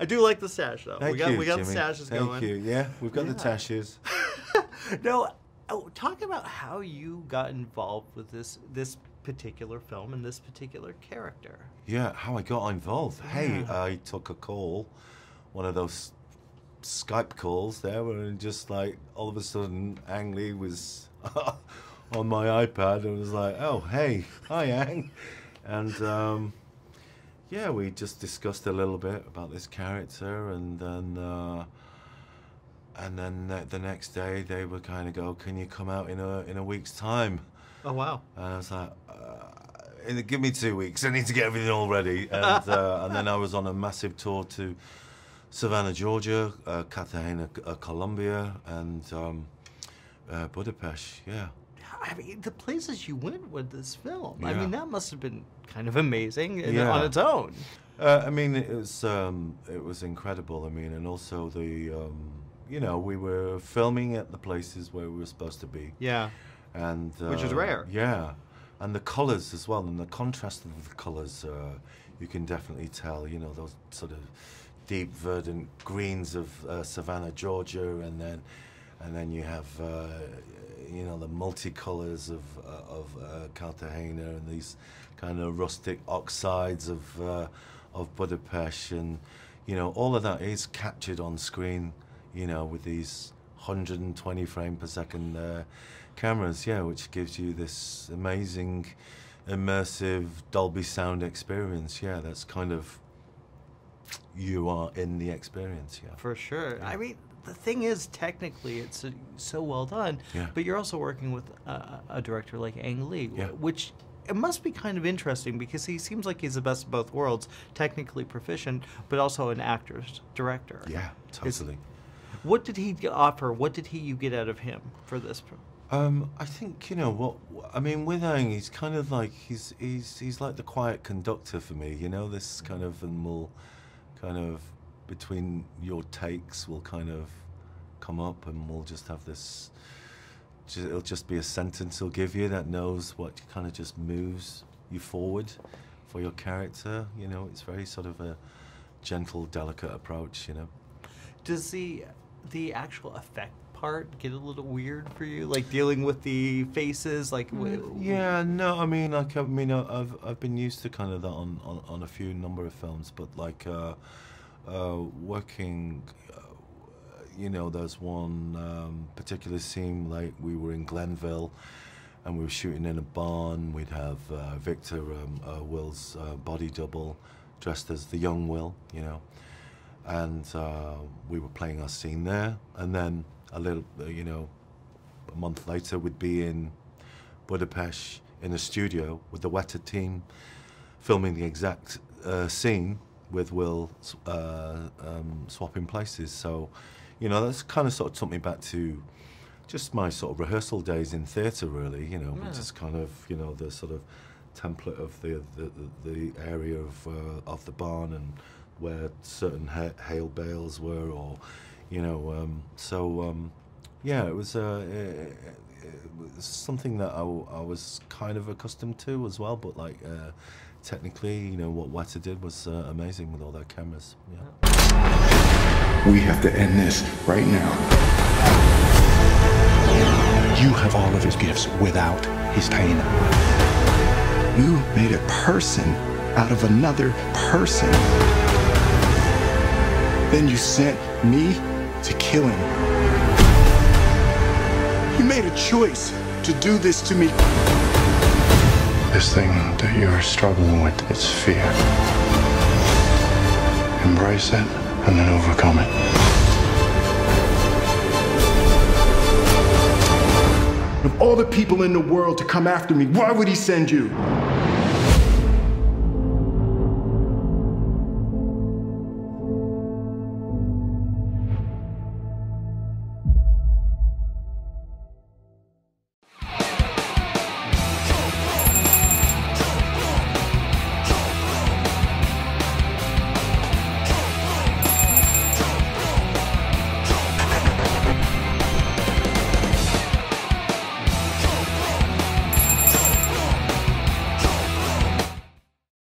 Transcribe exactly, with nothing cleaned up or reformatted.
I do like the sash though. Thank we got you, we got Jimmy. the sashes Thank going. Thank you. Yeah, we've got yeah. the tashes. No, oh, talk about how you got involved with this this particular film and this particular character. Yeah, how I got involved. Yeah. Hey, I took a call, one of those Skype calls there, and just like all of a sudden, Ang Lee was on my iPad and was like, "Oh, hey, hi, Ang," and. Um, Yeah, we just discussed a little bit about this character, and then uh, and then the, the next day they were kind of go, "Can you come out in a in a week's time?" Oh wow! And I was like, uh, "Give me two weeks. I need to get everything all ready." And uh, and then I was on a massive tour to Savannah, Georgia, uh, Cartagena, uh, Colombia, and um, uh, Budapest. Yeah. I mean, the places you went with this film. Yeah. I mean, that must have been kind of amazing yeah. on its own. Uh, I mean, it was um, it was incredible. I mean, and also the um, you know, we were filming at the places where we were supposed to be. Yeah, and uh, which is rare. Yeah, and the colors as well, and the contrast of the colors. Uh, you can definitely tell. You know, those sort of deep, verdant greens of uh, Savannah, Georgia, and then and then you have. Uh, You know, the multicolours of uh, of uh, Cartagena and these kind of rustic oxides of uh, of Budapest, and you know, all of that is captured on screen. You know, with these one hundred twenty frame per second uh, cameras, yeah, which gives you this amazing, immersive Dolby sound experience. Yeah, that's kind of you are in the experience. Yeah, for sure. Yeah. I mean. The thing is, technically, it's so well done, yeah. but you're also working with a, a director like Ang Lee, yeah. which it must be kind of interesting because he seems like he's the best of both worlds, technically proficient, but also an actor's director. Yeah, totally. It's, what did he offer? What did he you get out of him for this? Um, I think you know what I mean with Ang. He's kind of like he's he's he's like the quiet conductor for me. You know, this kind of and more kind of. Between your takes will kind of come up and we'll just have this, it'll just be a sentence he'll give you that knows what kind of just moves you forward for your character. You know, it's very sort of a gentle, delicate approach, you know. Does the, the actual effect part get a little weird for you? Like dealing with the faces, like? Yeah, no, I mean, like, I mean, I've, I've been used to kind of that on, on, on a few number of films, but like, uh, Uh, working, uh, you know, there's one um, particular scene, like we were in Glenville and we were shooting in a barn. We'd have uh, Victor, um, uh, Will's uh, body double, dressed as the young Will, you know, and uh, we were playing our scene there. And then a little, uh, you know, a month later, we'd be in Budapest in a studio with the Weta team filming the exact uh, scene. With Will uh, um, swapping places, so you know that's kind of sort of took me back to just my sort of rehearsal days in theatre, really. You know, yeah. just kind of you know the sort of template of the the, the area of uh, of the barn and where certain ha hail bales were, or you know, um, so um, yeah, it was uh, it, it was something that I, I was kind of accustomed to as well, but like. Uh, Technically, you know, what Weta did was uh, amazing with all their cameras. Yeah. We have to end this right now. You have all of his gifts without his pain. You made a person out of another person. Then you sent me to kill him. You made a choice to do this to me. This thing that you're struggling with, it's fear. Embrace it and then overcome it. Of all the people in the world to come after me, why would he send you?